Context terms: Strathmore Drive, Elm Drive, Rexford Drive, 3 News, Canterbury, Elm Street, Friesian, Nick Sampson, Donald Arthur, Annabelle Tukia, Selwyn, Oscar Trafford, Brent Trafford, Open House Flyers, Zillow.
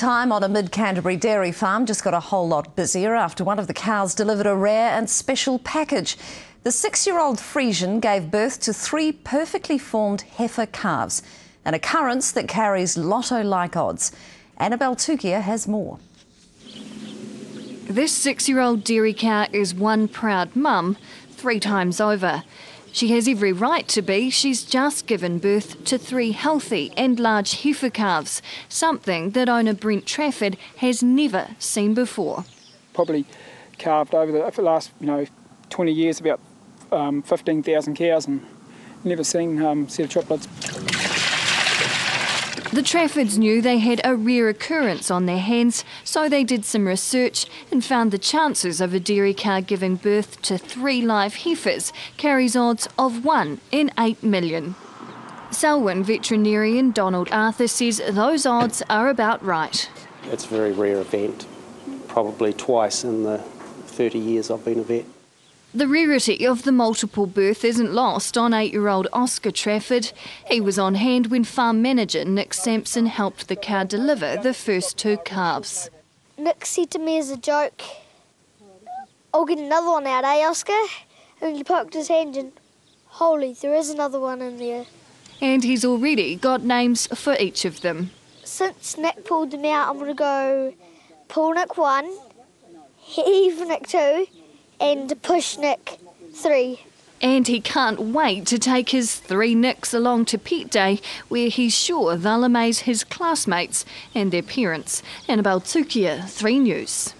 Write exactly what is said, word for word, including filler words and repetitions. Time on a mid-Canterbury dairy farm just got a whole lot busier after one of the cows delivered a rare and special package. The six-year-old Friesian gave birth to three perfectly formed heifer calves, an occurrence that carries lotto-like odds. Annabelle Tukia has more. This six-year-old dairy cow is one proud mum three times over. She has every right to be. She's just given birth to three healthy and large heifer calves, something that owner Brent Trafford has never seen before. Probably calved over the, over the last, you know, twenty years about um, fifteen thousand cows, and never seen um, a set of triplets. The Traffords knew they had a rare occurrence on their hands, so they did some research and found the chances of a dairy cow giving birth to three live heifers carries odds of one in eight million. Selwyn veterinarian Donald Arthur says those odds are about right. It's a very rare event, probably twice in the thirty years I've been a vet. The rarity of the multiple birth isn't lost on eight-year-old Oscar Trafford. He was on hand when farm manager Nick Sampson helped the cow deliver the first two calves. Nick said to me as a joke, "I'll get another one out, eh, Oscar?" And he poked his hand and, holy, there is another one in there. And he's already got names for each of them. Since Nick pulled them out, I'm going to go pull Nick one, heave Nick two, and push Nick three. And he can't wait to take his three Nicks along to Pet Day, where he's sure they'll amaze his classmates and their parents. Annabelle Tukia, three news.